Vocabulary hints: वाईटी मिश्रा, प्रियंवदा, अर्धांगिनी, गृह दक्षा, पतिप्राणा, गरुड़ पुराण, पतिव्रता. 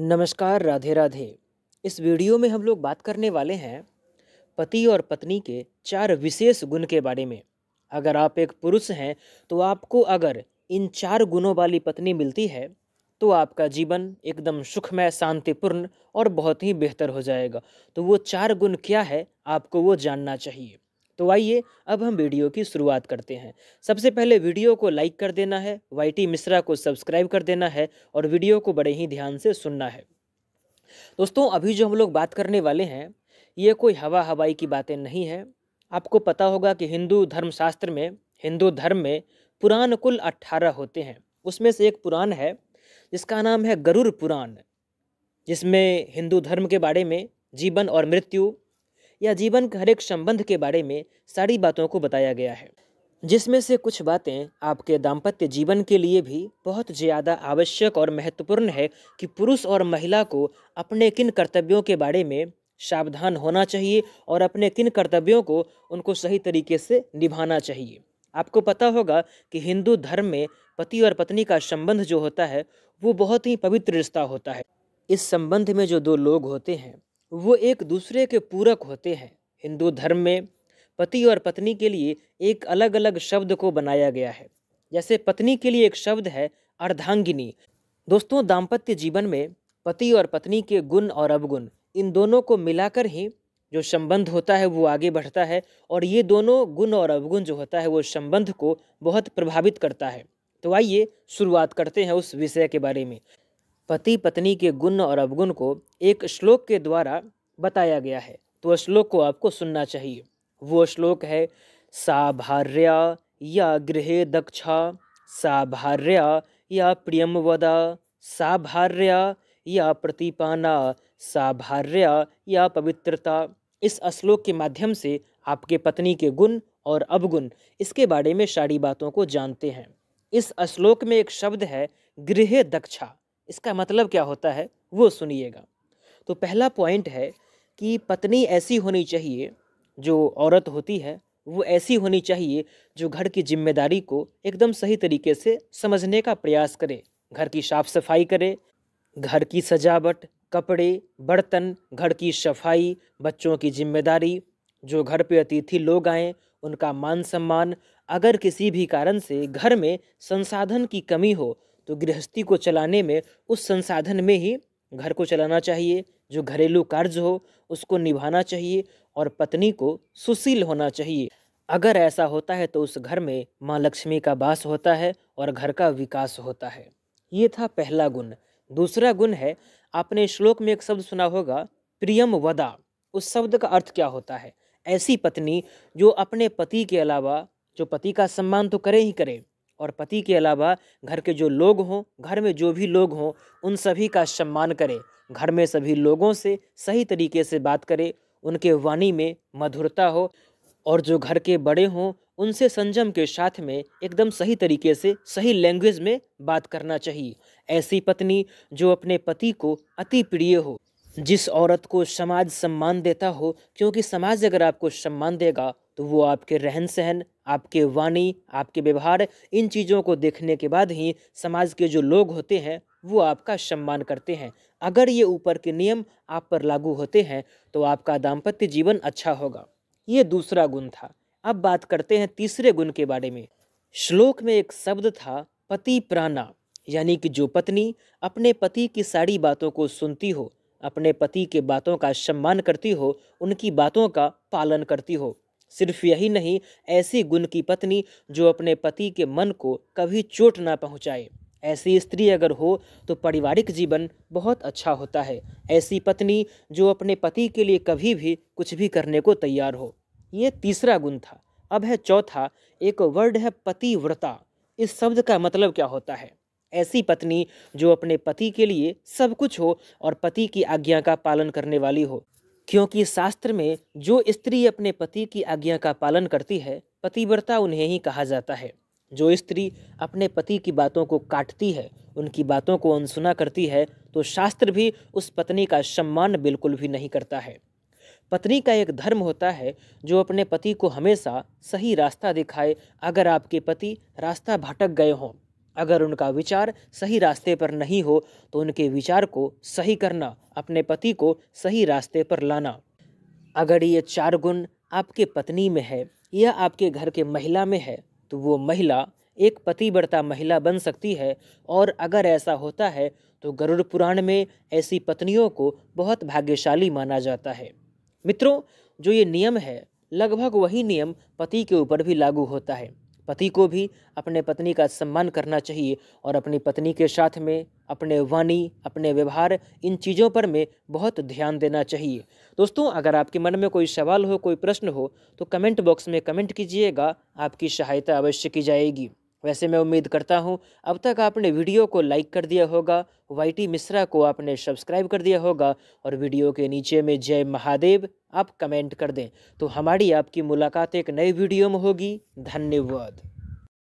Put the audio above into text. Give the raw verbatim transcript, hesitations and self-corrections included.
नमस्कार, राधे राधे। इस वीडियो में हम लोग बात करने वाले हैं पति और पत्नी के चार विशेष गुण के बारे में। अगर आप एक पुरुष हैं तो आपको अगर इन चार गुणों वाली पत्नी मिलती है तो आपका जीवन एकदम सुखमय, शांतिपूर्ण और बहुत ही बेहतर हो जाएगा। तो वो चार गुण क्या है, आपको वो जानना चाहिए। तो आइए अब हम वीडियो की शुरुआत करते हैं। सबसे पहले वीडियो को लाइक कर देना है, वाईटी मिश्रा को सब्सक्राइब कर देना है और वीडियो को बड़े ही ध्यान से सुनना है। दोस्तों, अभी जो हम लोग बात करने वाले हैं ये कोई हवा हवाई की बातें नहीं है। आपको पता होगा कि हिंदू धर्मशास्त्र में, हिंदू धर्म में पुराण कुल अट्ठारह होते हैं। उसमें से एक पुराण है जिसका नाम है गरुड़ पुराण, जिसमें हिंदू धर्म के बारे में, जीवन और मृत्यु या जीवन के हर एक संबंध के बारे में सारी बातों को बताया गया है, जिसमें से कुछ बातें आपके दाम्पत्य जीवन के लिए भी बहुत ज़्यादा आवश्यक और महत्वपूर्ण है कि पुरुष और महिला को अपने किन कर्तव्यों के बारे में सावधान होना चाहिए और अपने किन कर्तव्यों को उनको सही तरीके से निभाना चाहिए। आपको पता होगा कि हिंदू धर्म में पति और पत्नी का संबंध जो होता है वो बहुत ही पवित्र रिश्ता होता है। इस संबंध में जो दो लोग होते हैं वो एक दूसरे के पूरक होते हैं। हिंदू धर्म में पति और पत्नी के लिए एक अलग अलग शब्द को बनाया गया है। जैसे पत्नी के लिए एक शब्द है अर्धांगिनी। दोस्तों, दाम्पत्य जीवन में पति और पत्नी के गुण और अवगुण, इन दोनों को मिलाकर ही जो संबंध होता है वो आगे बढ़ता है और ये दोनों गुण और अवगुण जो होता है वो संबंध को बहुत प्रभावित करता है। तो आइए शुरुआत करते हैं उस विषय के बारे में। पति पत्नी के गुण और अवगुण को एक श्लोक के द्वारा बताया गया है, तो श्लोक को आपको सुनना चाहिए। वो श्लोक है सा भार्या या गृह दक्षा, सा भार्या या प्रियंवदा, सा भार्या या पतिप्राणा, सा भार्या या पतिव्रता। इस श्लोक के माध्यम से आपके पत्नी के गुण और अवगुण, इसके बारे में सारी बातों को जानते हैं। इस श्लोक में एक शब्द है गृह दक्षा, इसका मतलब क्या होता है वो सुनिएगा। तो पहला पॉइंट है कि पत्नी ऐसी होनी चाहिए, जो औरत होती है वो ऐसी होनी चाहिए जो घर की जिम्मेदारी को एकदम सही तरीके से समझने का प्रयास करे, घर की साफ सफाई करे, घर की सजावट, कपड़े, बर्तन, घर की सफाई, बच्चों की जिम्मेदारी, जो घर पे अतिथि लोग आएँ उनका मान सम्मान। अगर किसी भी कारण से घर में संसाधन की कमी हो तो गृहस्थी को चलाने में उस संसाधन में ही घर को चलाना चाहिए, जो घरेलू कार्य हो उसको निभाना चाहिए और पत्नी को सुशील होना चाहिए। अगर ऐसा होता है तो उस घर में माँ लक्ष्मी का वास होता है और घर का विकास होता है। ये था पहला गुण। दूसरा गुण है, आपने श्लोक में एक शब्द सुना होगा प्रियंवदा। उस शब्द का अर्थ क्या होता है? ऐसी पत्नी जो अपने पति के अलावा, जो पति का सम्मान तो करे ही करे और पति के अलावा घर के जो लोग हों, घर में जो भी लोग हों उन सभी का सम्मान करे, घर में सभी लोगों से सही तरीके से बात करे, उनके वाणी में मधुरता हो और जो घर के बड़े हों उनसे संयम के साथ में एकदम सही तरीके से सही लैंग्वेज में बात करना चाहिए। ऐसी पत्नी जो अपने पति को अति प्रिय हो, जिस औरत को समाज सम्मान देता हो, क्योंकि समाज अगर आपको सम्मान देगा तो वो आपके रहन सहन, आपके वाणी, आपके व्यवहार, इन चीज़ों को देखने के बाद ही समाज के जो लोग होते हैं वो आपका सम्मान करते हैं। अगर ये ऊपर के नियम आप पर लागू होते हैं तो आपका दाम्पत्य जीवन अच्छा होगा। ये दूसरा गुण था। अब बात करते हैं तीसरे गुण के बारे में। श्लोक में एक शब्द था पतिप्राणा, यानी कि जो पत्नी अपने पति की सारी बातों को सुनती हो, अपने पति के बातों का सम्मान करती हो, उनकी बातों का पालन करती हो। सिर्फ यही नहीं, ऐसी गुण की पत्नी जो अपने पति के मन को कभी चोट ना पहुंचाए, ऐसी स्त्री अगर हो तो पारिवारिक जीवन बहुत अच्छा होता है। ऐसी पत्नी जो अपने पति के लिए कभी भी कुछ भी करने को तैयार हो। ये तीसरा गुण था। अब है चौथा, एक वर्ड है पतिव्रता। इस शब्द का मतलब क्या होता है? ऐसी पत्नी जो अपने पति के लिए सब कुछ हो और पति की आज्ञा का पालन करने वाली हो, क्योंकि शास्त्र में जो स्त्री अपने पति की आज्ञा का पालन करती है पतिव्रता उन्हें ही कहा जाता है। जो स्त्री अपने पति की बातों को काटती है, उनकी बातों को अनसुना करती है, तो शास्त्र भी उस पत्नी का सम्मान बिल्कुल भी नहीं करता है। पत्नी का एक धर्म होता है जो अपने पति को हमेशा सही रास्ता दिखाए। अगर आपके पति रास्ता भटक गए हों, अगर उनका विचार सही रास्ते पर नहीं हो तो उनके विचार को सही करना, अपने पति को सही रास्ते पर लाना। अगर ये चार गुण आपके पत्नी में है या आपके घर के महिला में है तो वो महिला एक पतिव्रता महिला बन सकती है। और अगर ऐसा होता है तो गरुड़ पुराण में ऐसी पत्नियों को बहुत भाग्यशाली माना जाता है। मित्रों, जो ये नियम है लगभग वही नियम पति के ऊपर भी लागू होता है। पति को भी अपने पत्नी का सम्मान करना चाहिए और अपनी पत्नी के साथ में अपने वाणी, अपने व्यवहार, इन चीज़ों पर में बहुत ध्यान देना चाहिए। दोस्तों, अगर आपके मन में कोई सवाल हो, कोई प्रश्न हो तो कमेंट बॉक्स में कमेंट कीजिएगा, आपकी सहायता अवश्य की जाएगी। वैसे मैं उम्मीद करता हूं अब तक आपने वीडियो को लाइक कर दिया होगा, वाईटी मिश्रा को आपने सब्सक्राइब कर दिया होगा और वीडियो के नीचे में जय महादेव आप कमेंट कर दें। तो हमारी आपकी मुलाकात एक नई वीडियो में होगी। धन्यवाद।